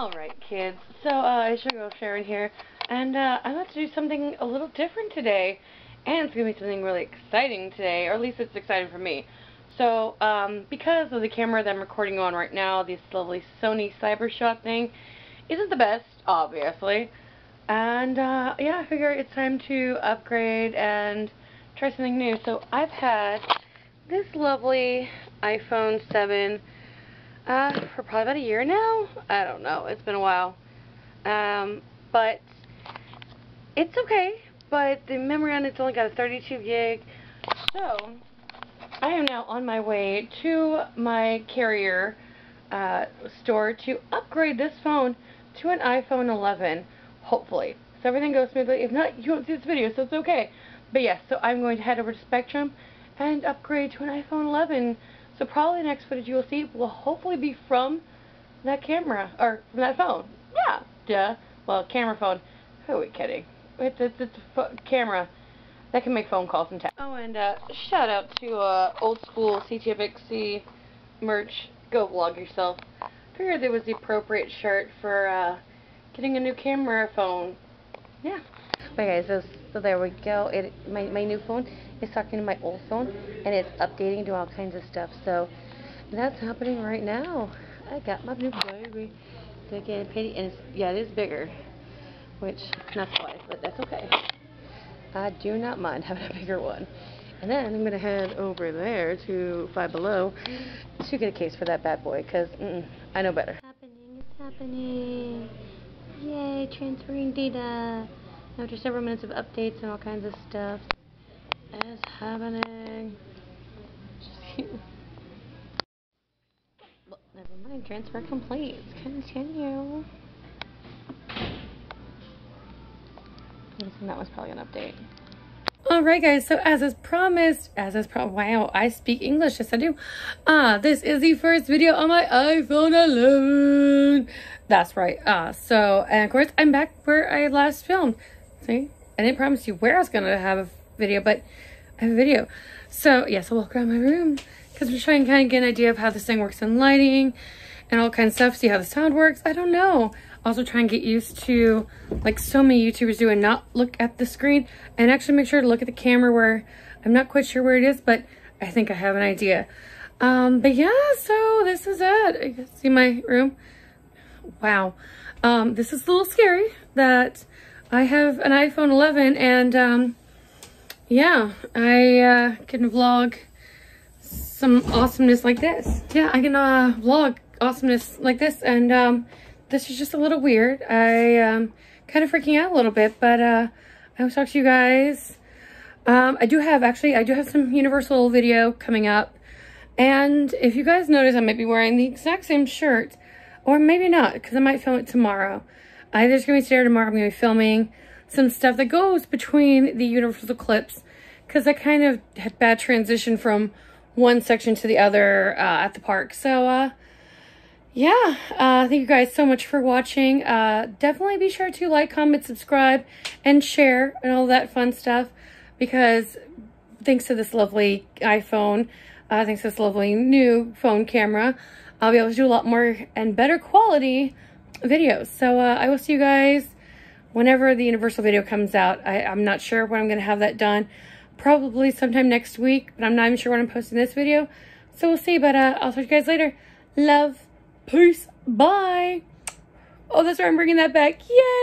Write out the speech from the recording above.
Alright kids, so it's your girl Sharon here, and I'm about to do something a little different today, and it's going to be something really exciting today, or at least it's exciting for me. So, because of the camera that I'm recording on right now, this lovely Sony CyberShot thing isn't the best, obviously, and yeah, I figure it's time to upgrade and try something new. So I've had this lovely iPhone 7 for probably about a year now. I don't know. It's been a while. But it's okay. But the memory on it's only got a 32 gig. So I am now on my way to my carrier store to upgrade this phone to an iPhone 11, hopefully. So everything goes smoothly. If not, you won't see this video, so it's okay. But yes, so I'm going to head over to Spectrum and upgrade to an iPhone 11. So probably the next footage you will see will hopefully be from that camera, or from that phone. Yeah, duh. Well, camera phone. Who are we kidding? It's a camera that can make phone calls and text. Oh, and shout out to old school CTFXC merch. Go vlog yourself. Figured it was the appropriate shirt for getting a new camera phone. Yeah. But guys, so there we go. My new phone is talking to my old phone, and it's updating to all kinds of stuff. So that's happening right now. I got my new baby. It's getting pretty, and it's, yeah, it is bigger, which not quite, but that's okay. I do not mind having a bigger one. And then I'm gonna head over there to Five Below to get a case for that bad boy, cause I know better. It's happening! Yay! Transferring data. After several minutes of updates and all kinds of stuff, it's happening. Well, never mind. Transfer complete. Continue. I'm guessing that was probably an update. All right, guys. So as is promised. Wow, I speak English. Yes, I do. This is the first video on my iPhone 11. That's right. So and of course I'm back where I last filmed. See, I didn't promise you where I was gonna have a video, but I have a video. So yes, I'll walk around my room because I'm trying to kind of get an idea of how this thing works in lighting and all kinds of stuff. See how the sound works. I don't know. Also try and get used to, like so many YouTubers do, and not look at the screen and actually make sure to look at the camera, where I'm not quite sure where it is, but I think I have an idea. But yeah, so this is it. You can see my room. Wow. This is a little scary that I have an iPhone 11, and yeah, I can vlog some awesomeness like this. Yeah, I can vlog awesomeness like this, and this is just a little weird. I kind of freaking out a little bit, but I will talk to you guys. I do have some Universal video coming up, and if you guys notice, I might be wearing the exact same shirt, or maybe not, because I might film it tomorrow. Either's going to be today or tomorrow. I'm going to be filming some stuff that goes between the Universal clips, because I kind of had bad transition from one section to the other at the park. So yeah, thank you guys so much for watching. Definitely be sure to like, comment, subscribe, and share, and all that fun stuff, because thanks to this lovely iPhone, thanks to this lovely new phone camera, I'll be able to do a lot more and better quality videos. So I will see you guys whenever the Universal video comes out. I'm not sure when I'm going to have that done. Probably sometime next week, but I'm not even sure when I'm posting this video. So we'll see, but I'll talk to you guys later. Love, peace, bye. Oh, that's right, I'm bringing that back. Yay!